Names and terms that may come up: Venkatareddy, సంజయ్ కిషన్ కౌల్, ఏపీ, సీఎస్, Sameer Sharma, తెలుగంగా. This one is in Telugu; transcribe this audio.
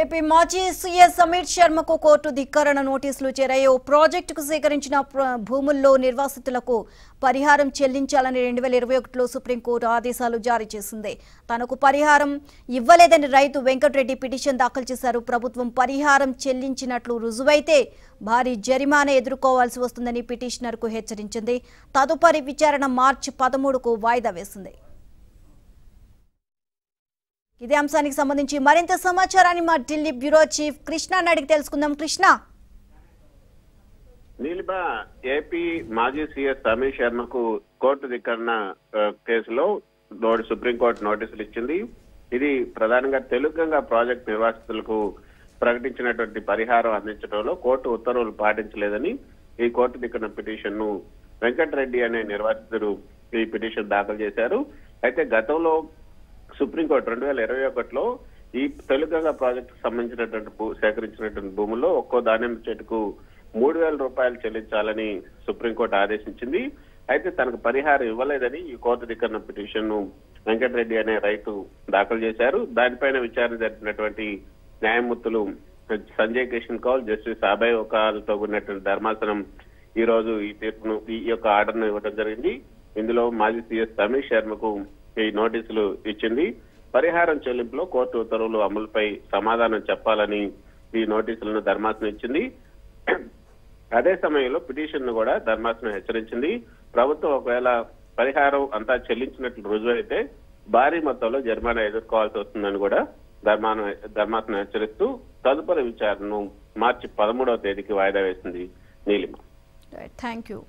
ఏపీ మాజీ సీఎస్ సమీర్ శర్మకు కోర్టు ధిక్కరణ నోటీసులు చేరాయి. ఓ ప్రాజెక్టుకు సేకరించిన భూముల్లో నిర్వాసితులకు పరిహారం చెల్లించాలని 2021లో సుప్రీం కోర్టు ఆదేశాలు జారీ చేసింది. తనకు పరిహారం ఇవ్వలేదని రైతు వెంకటరెడ్డి పిటిషన్ దాఖలు చేశారు. ప్రభుత్వం పరిహారం చెల్లించినట్లు రుజువైతే భారీ జరిమానా ఎదుర్కోవాల్సి వస్తుందని పిటిషనర్కు హెచ్చరించింది. తదుపరి విచారణ మార్చి 13కు వాయిదా వేసింది. ఇదే అంశానికి సంబంధించి మరింత సమాచారాన్ని మా ఢిల్లీ బ్యూరో చీఫ్ కృష్ణ నాడికి తెలుసుకుందాం. కృష్ణ, నీలిబా ఏపీ మాజీ సీఎస్ సమీర్ శర్మకు కోర్టు ధిక్కరణ కేసులో సుప్రీంకోర్టు నోటీసులు ఇచ్చింది. ఇది ప్రధానంగా తెలుగంగా ప్రాజెక్టు నిర్వాసితులకు ప్రకటించినటువంటి పరిహారం అందించడంలో కోర్టు ఉత్తర్వులు పాటించలేదని ఈ కోర్టు ధిక్కరణ పిటిషన్ ను వెంకటరెడ్డి అనే నిర్వాసితుడు ఈ పిటిషన్ దాఖలు చేశారు. అయితే గతంలో సుప్రీంకోర్టు 2021లో ఈ తెలుగంగా ప్రాజెక్టు సంబంధించినటువంటి సేకరించినటువంటి భూముల్లో ఒక్కో ధాన్యం చెట్టుకు 3,000 రూపాయలు చెల్లించాలని సుప్రీంకోర్టు ఆదేశించింది. అయితే తనకు పరిహారం ఇవ్వలేదని ఈ కోర్టు ధిక్కరణ పిటిషన్ ను వెంకటరెడ్డి అనే రైతు దాఖలు చేశారు. దానిపైన విచారణ జరిపినటువంటి న్యాయమూర్తులు సంజయ్ కిషన్ కౌల్, జస్టిస్ అభయ్ ఒకతో కూడినటువంటి ధర్మాసనం ఈ రోజు ఈ తీర్పును, ఈ యొక్క ఆర్డర్ను ఇవ్వడం జరిగింది. ఇందులో మాజీ సీఎస్ సమీర్ శర్మకు ఈ నోటీసులు ఇచ్చింది. పరిహారం చెల్లింపులో కోర్టు ఉత్తర్వులు అమలుపై సమాధానం చెప్పాలని ఈ నోటీసులను ధర్మాసనం ఇచ్చింది. అదే సమయంలో పిటిషన్ ను కూడా ధర్మాసనం హెచ్చరించింది. ప్రభుత్వం ఒకవేళ పరిహారం అంతా చెల్లించినట్లు రుజువైతే భారీ మొత్తంలో జరిమానా ఎదుర్కోవాల్సి వస్తుందని కూడా ధర్మాసనం హెచ్చరిస్తూ తదుపరి విచారణను మార్చి 13వ తేదీకి వాయిదా వేసింది. నీలిమ.